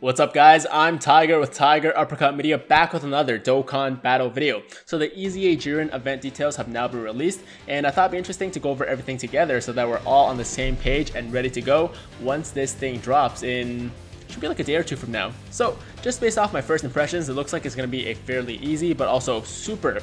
What's up guys, I'm Tiger with Tiger Uppercut Media, back with another Dokkan Battle video. So the EZA Jiren event details have now been released, and I thought it'd be interesting to go over everything together so that we're all on the same page and ready to go once this thing drops in, should be like a day or two from now. So just based off my first impressions, it looks like it's going to be a fairly easy but also super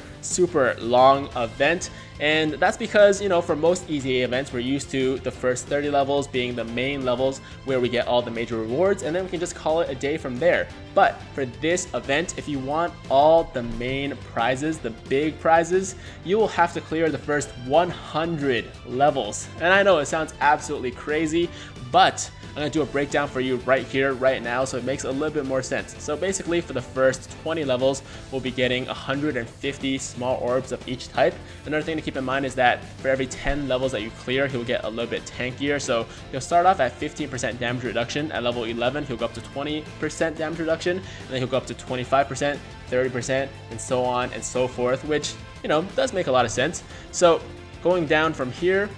long event. And that's because, you know, for most EZA events, we're used to the first 30 levels being the main levels where we get all the major rewards, and then we can just call it a day from there. But for this event, if you want all the main prizes, the big prizes, you will have to clear the first 100 levels. And I know it sounds absolutely crazy, but I'm going to do a breakdown for you right here, right now, so it makes a little bit more sense. So basically, for the first 20 levels, we'll be getting 150 small orbs of each type. Another thing to keep in mind is that for every 10 levels that you clear, he'll get a little bit tankier. So he'll start off at 15% damage reduction. At level 11, he'll go up to 20% damage reduction, and then he'll go up to 25%, 30%, and so on and so forth, which, you know, does make a lot of sense. So going down from here,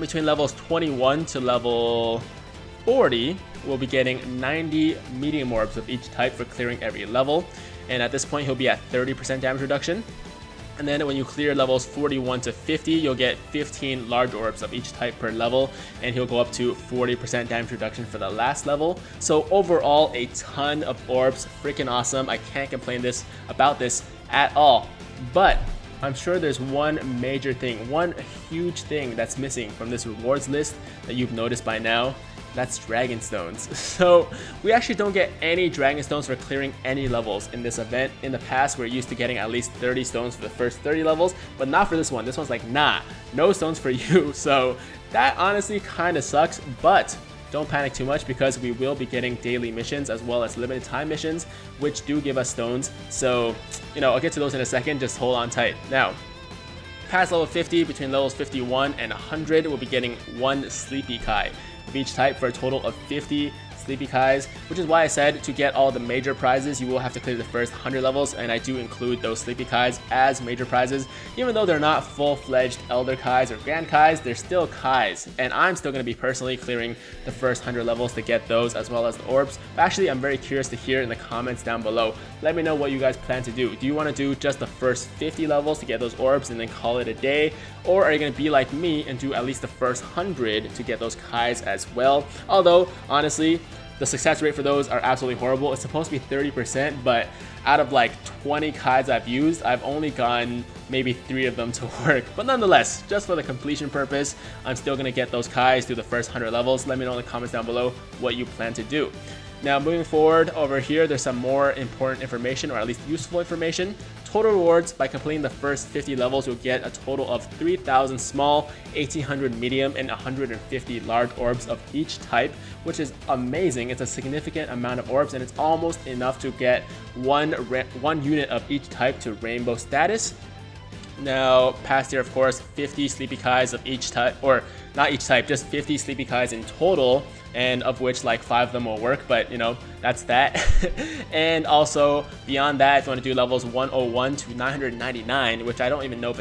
between levels 21 to level 40, we'll be getting 90 medium orbs of each type for clearing every level, and at this point he'll be at 30% damage reduction. And then when you clear levels 41 to 50, you'll get 15 large orbs of each type per level, and he'll go up to 40% damage reduction for the last level. So overall, a ton of orbs, freaking awesome. I can't complain about this at all. But I'm sure there's one major thing, one huge thing that's missing from this rewards list that you've noticed by now. That's Dragon Stones. So we actually don't get any Dragon Stones for clearing any levels in this event. In the past, we're used to getting at least 30 stones for the first 30 levels, but not for this one. This one's like, nah, no stones for you. So that honestly kind of sucks, but don't panic too much because we will be getting daily missions as well as limited time missions, which do give us stones. So, you know, I'll get to those in a second. Just hold on tight. Now, past level 50, between levels 51 and 100, we'll be getting one Sleepy Kai of each type for a total of 50 Sleepy Kais, which is why I said to get all the major prizes, you will have to clear the first 100 levels, and I do include those Sleepy Kais as major prizes. Even though they're not full-fledged Elder Kais or Grand Kais, they're still Kais, and I'm still going to be personally clearing the first 100 levels to get those as well as the orbs. But actually, I'm very curious to hear in the comments down below. Let me know what you guys plan to do. Do you want to do just the first 50 levels to get those orbs and then call it a day, or are you going to be like me and do at least the first 100 to get those Kais as well? Although, honestly, the success rate for those are absolutely horrible. It's supposed to be 30%, but out of like 20 Kais I've used, I've only gotten maybe 3 of them to work. But nonetheless, just for the completion purpose, I'm still going to get those Kais through the first 100 levels. Let me know in the comments down below what you plan to do. Now moving forward over here, there's some more important information, or at least useful information. Total rewards: by completing the first 50 levels, you'll get a total of 3,000 small, 1,800 medium, and 150 large orbs of each type, which is amazing. It's a significant amount of orbs, and it's almost enough to get one unit of each type to rainbow status. Now, past here, of course, 50 Sleepy Kais of each type, or not each type, just 50 Sleepy Kais in total, and of which like 5 of them will work, but you know, that's that. And also beyond that, if you want to do levels 101 to 999, which I don't even know if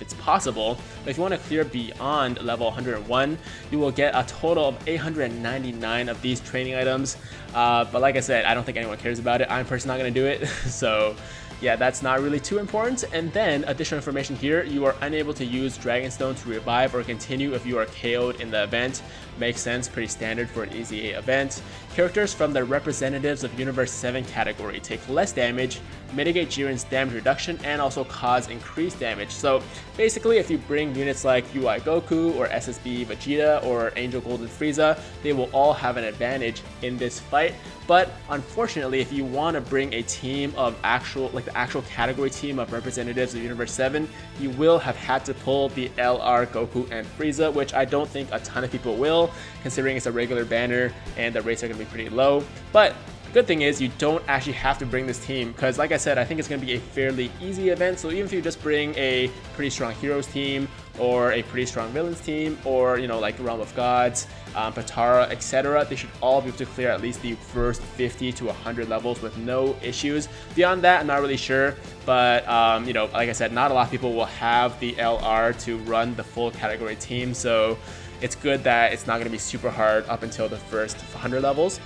it's possible, but if you want to clear beyond level 101, you will get a total of 899 of these training items. But like I said, I don't think anyone cares about it. I'm personally not going to do it. So yeah, that's not really too important. And then additional information here: you are unable to use Dragon Stone to revive or continue if you are KO'd in the event. Makes sense, pretty standard for an EZA event. Characters from the representatives of Universe 7 category take less damage, mitigate Jiren's damage reduction, and also cause increased damage. So basically, if you bring units like UI Goku or SSB Vegeta or Angel Golden Frieza, they will all have an advantage in this fight. But unfortunately, if you want to bring a team of the actual category team of representatives of Universe 7, you will have had to pull the LR, Goku, and Frieza, which I don't think a ton of people will, considering it's a regular banner and the rates are going to be pretty low. But good thing is, you don't actually have to bring this team, because like I said, I think it's going to be a fairly easy event. So even if you just bring a pretty strong heroes team or a pretty strong villains team, or, you know, like Realm of Gods, Patara, etc., they should all be able to clear at least the first 50 to 100 levels with no issues. Beyond that, I'm not really sure, but you know, like I said, not a lot of people will have the LR to run the full category team, so it's good that it's not going to be super hard up until the first 100 levels.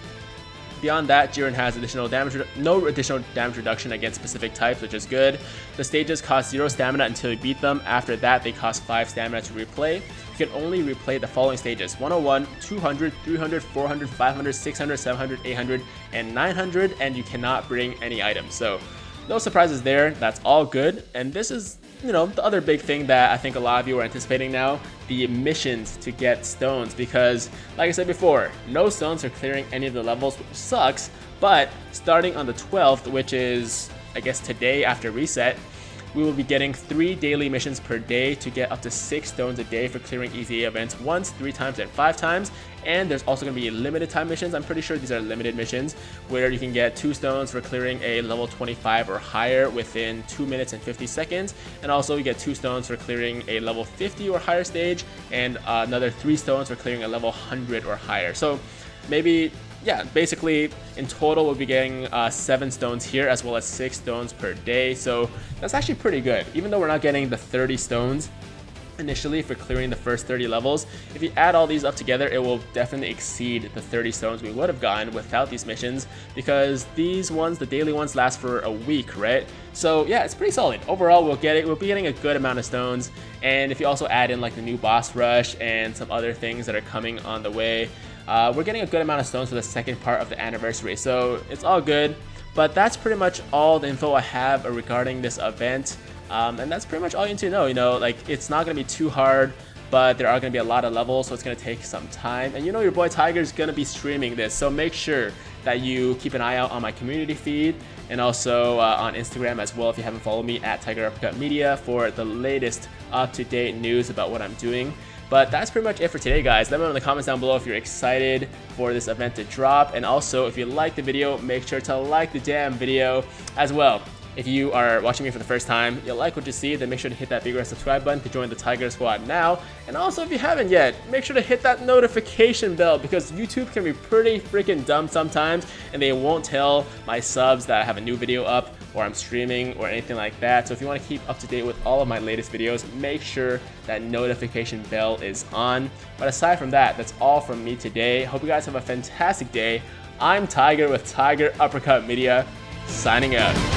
Beyond that, Jiren has no additional damage reduction against specific types, which is good. The stages cost 0 stamina until you beat them. After that, they cost 5 stamina to replay. You can only replay the following stages: 101, 200, 300, 400, 500, 600, 700, 800, and 900, and you cannot bring any items. So no surprises there, that's all good. And this is, you know, the other big thing that I think a lot of you are anticipating now, the missions to get stones, because like I said before, no stones are clearing any of the levels, which sucks, but starting on the 12th, which is I guess today after reset, we will be getting 3 daily missions per day to get up to 6 stones a day for clearing EZA events once, 3 times, and 5 times. And there's also going to be limited time missions. I'm pretty sure these are limited missions where you can get 2 stones for clearing a level 25 or higher within 2 minutes and 50 seconds. And also you get 2 stones for clearing a level 50 or higher stage, and another 3 stones for clearing a level 100 or higher. So maybe, yeah, basically in total we'll be getting 7 stones here, as well as 6 stones per day. So that's actually pretty good. Even though we're not getting the 30 stones initially for clearing the first 30 levels, if you add all these up together, it will definitely exceed the 30 stones we would have gotten without these missions, because these ones, the daily ones, last for a week, right? So yeah, it's pretty solid. Overall, we'll be getting a good amount of stones. And if you also add in like the new boss rush and some other things that are coming on the way, we're getting a good amount of stones for the second part of the anniversary, so it's all good. But that's pretty much all the info I have regarding this event, and that's pretty much all you need to know. You know, like, it's not going to be too hard, but there are going to be a lot of levels, so it's going to take some time. And you know, your boy Tiger's going to be streaming this, so make sure that you keep an eye out on my community feed, and also on Instagram as well, if you haven't followed me, at Tiger Uppercut Media, for the latest up-to-date news about what I'm doing. But that's pretty much it for today, guys. Let me know in the comments down below if you're excited for this event to drop. And also, if you like the video, make sure to like the damn video as well. If you are watching me for the first time, you like what you see, then make sure to hit that big red subscribe button to join the Tiger Squad now. And also, if you haven't yet, make sure to hit that notification bell, because YouTube can be pretty freaking dumb sometimes, and they won't tell my subs that I have a new video up, or I'm streaming, or anything like that. So if you want to keep up to date with all of my latest videos, make sure that notification bell is on. But aside from that, that's all from me today. Hope you guys have a fantastic day. I'm Tiger with Tiger Uppercut Media, signing out.